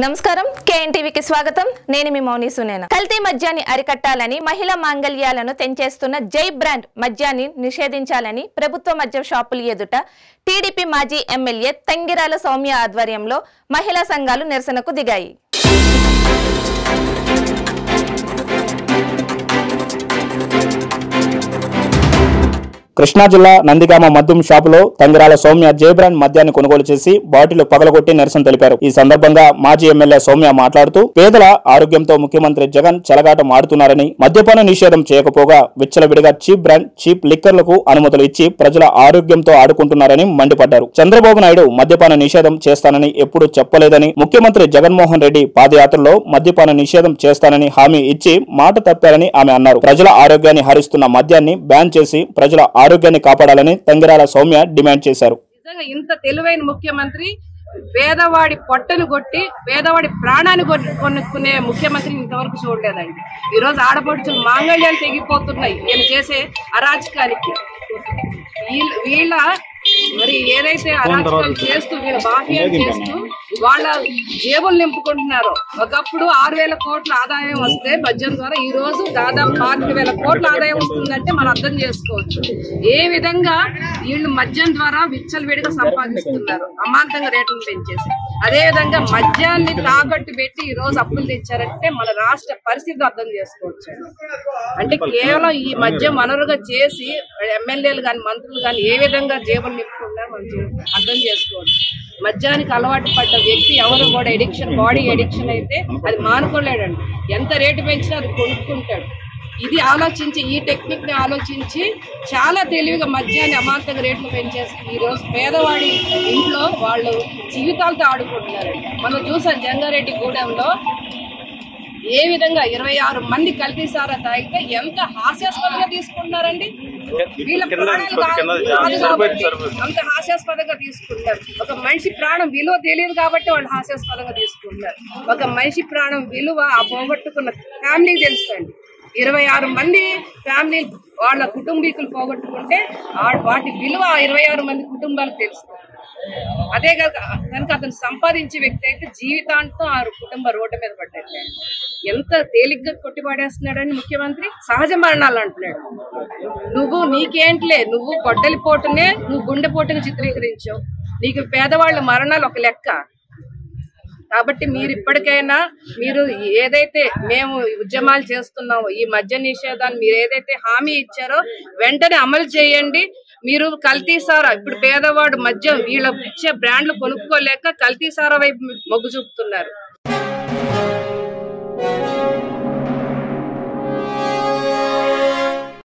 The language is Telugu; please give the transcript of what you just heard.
నమస్కారం కేఎన్ టీవీకి స్వాగతం నేను మీ మౌని సునేనా కల్తీ మద్యాన్ని అరికట్టాలని మహిళా మాంగల్యాలను తెంచేస్తున్న జై బ్రాండ్ మద్యాన్ని నిషేధించాలని ప్రభుత్వ మద్యం షాపుల ఎదుట టీడీపీ మాజీ ఎమ్మెల్యే తంగిరాల సౌమ్య ఆధ్వర్యంలో మహిళా సంఘాలు నిరసనకు దిగాయి కృష్ణా జిల్లా నందిగామ మద్యం షాపులో తంగిరాల సౌమ్య జై బ్రాండ్ మద్యాన్ని కొనుగోలు చేసి బాటిల్ పగలగొట్టి నిరసన తెలిపారు ఈ సందర్భంగా మాజీ ఎమ్మెల్యే సౌమ్య మాట్లాడుతూ పేదల ఆరోగ్యంతో ముఖ్యమంత్రి జగన్ చెలగాటం ఆడుతున్నారని మద్యపాన నిషేధం చేయకపోగా విచ్చలవిడిగా చీప్ బ్రాండ్ చీప్ లిక్కర్లకు అనుమతులు ఇచ్చి ప్రజల ఆరోగ్యంతో ఆడుకుంటున్నారని మండిపడ్డారు చంద్రబాబు నాయుడు మద్యపాన నిషేధం చేస్తానని ఎప్పుడూ చెప్పలేదని ముఖ్యమంత్రి జగన్మోహన్ రెడ్డి పాదయాత్రలో మద్యపాన నిషేధం చేస్తానని హామీ ఇచ్చి మాట తప్పారని ఆమె అన్నారు ప్రజల ఆరోగ్యాన్ని హరిస్తున్న మద్యాన్ని బ్యాన్ చేసి ప్రజల ఆరోగ్యాన్ని కాపాడాలని తంగిరాల సౌమ్య డిమాండ్ చేశారు ఇంత తెలివైన ముఖ్యమంత్రి పేదవాడి పొట్టను కొట్టి పేదవాడి ప్రాణాన్ని కొనుక్కునే ముఖ్యమంత్రిని ఇంతవరకు చూడలేదండి ఈరోజు ఆడపడుచులు మాంగళ్యాలు తెగిపోతున్నాయి నేను చేసే అరాచకానికి వీళ్ళ మరి ఏదైతే అరాచకాలు చేస్తూ వీళ్ళ బాహ్యం చేస్తూ వాళ్ళ జేబులు నింపుకుంటున్నారో ఒకప్పుడు 6,000 కోట్ల ఆదాయం వస్తే మద్యం ద్వారా ఈ రోజు దాదాపు 40,000 కోట్ల ఆదాయం వస్తుందంటే మనం అర్థం చేసుకోవచ్చు ఏ విధంగా వీళ్ళు మద్యం ద్వారా విచ్చలవిడిగా సంపాదిస్తున్నారు అమాంతంగా రేట్లు పెంచేసి అదేవిధంగా మద్యాన్ని తాకట్టు పెట్టి ఈ రోజు అప్పులు తెచ్చారంటే మన రాష్ట్ర పరిస్థితి అర్థం చేసుకోవచ్చు అంటే కేవలం ఈ మద్యం వనరుగా చేసి ఎమ్మెల్యేలు కానీ మంత్రులు కానీ ఏ విధంగా జేబులు నింపుకున్నారో మనం అర్థం చేసుకోవచ్చు మద్యానికి అలవాటు పడ్డ వ్యక్తి ఎవరు కూడా ఎడిక్షన్ బాడీ ఎడిక్షన్ అయితే అది మానుకోలేడండి ఎంత రేటు పెంచినా అది కొనుక్కుంటాడు ఇది ఆలోచించి ఈ టెక్నిక్ని ఆలోచించి చాలా తెలివిగా మద్యాన్ని అమాంతంగా రేట్లు పెంచేస్తుంది ఈరోజు పేదవాడి ఇంట్లో వాళ్ళు జీవితాలతో ఆడుకుంటున్నారు మనం చూసాం జంగారెడ్డి గూడెంలో ఏ విధంగా 26 మంది కల్తీ సారా తాగితే ఎంత హాస్యాస్పదంగా తీసుకుంటున్నారండి వీళ్ళ అంత హాస్యాస్పదంగా తీసుకుంటారు ఒక మనిషి ప్రాణం విలువ తెలియదు కాబట్టి వాళ్ళు హాస్యాస్పదంగా తీసుకుంటారు ఒక మనిషి ప్రాణం విలువ ఆ పోగొట్టుకున్న ఫ్యామిలీ తెలుసండి 26 మంది ఫ్యామిలీ వాళ్ళ కుటుంబీకులు పోగొట్టుకుంటే వాటి విలువ 26 మంది కుటుంబాలకు తెలుసు అదే కనుక అతను సంపాదించే వ్యక్తి అయితే జీవితాంతం ఆ కుటుంబ రోడ్డు మీద పడ్డాడు ఎంత తేలిగ్గా కొట్టిపడేస్తున్నాడని ముఖ్యమంత్రి సహజ మరణాలు అంటున్నాడు నువ్వు నీకేంట్లే నువ్వు గొడ్డలిపోటునే నువ్వు గుండెపోటును చిత్రీకరించావు నీకు పేదవాళ్ళ మరణాలు ఒక లెక్క కాబట్టి మీరు ఇప్పటికైనా మీరు ఏదైతే మేము ఉద్యమాలు చేస్తున్నామో ఈ మద్య నిషేధాన్ని మీరు ఏదైతే హామీ ఇచ్చారో వెంటనే అమలు చేయండి మీరు కల్తీసారా ఇప్పుడు పేదవాడు మద్యం వీళ్ళ ఇచ్చే బ్రాండ్లు కొనుక్కోలేక కల్తీసారా వైపు మొగ్గు చూపుతున్నారు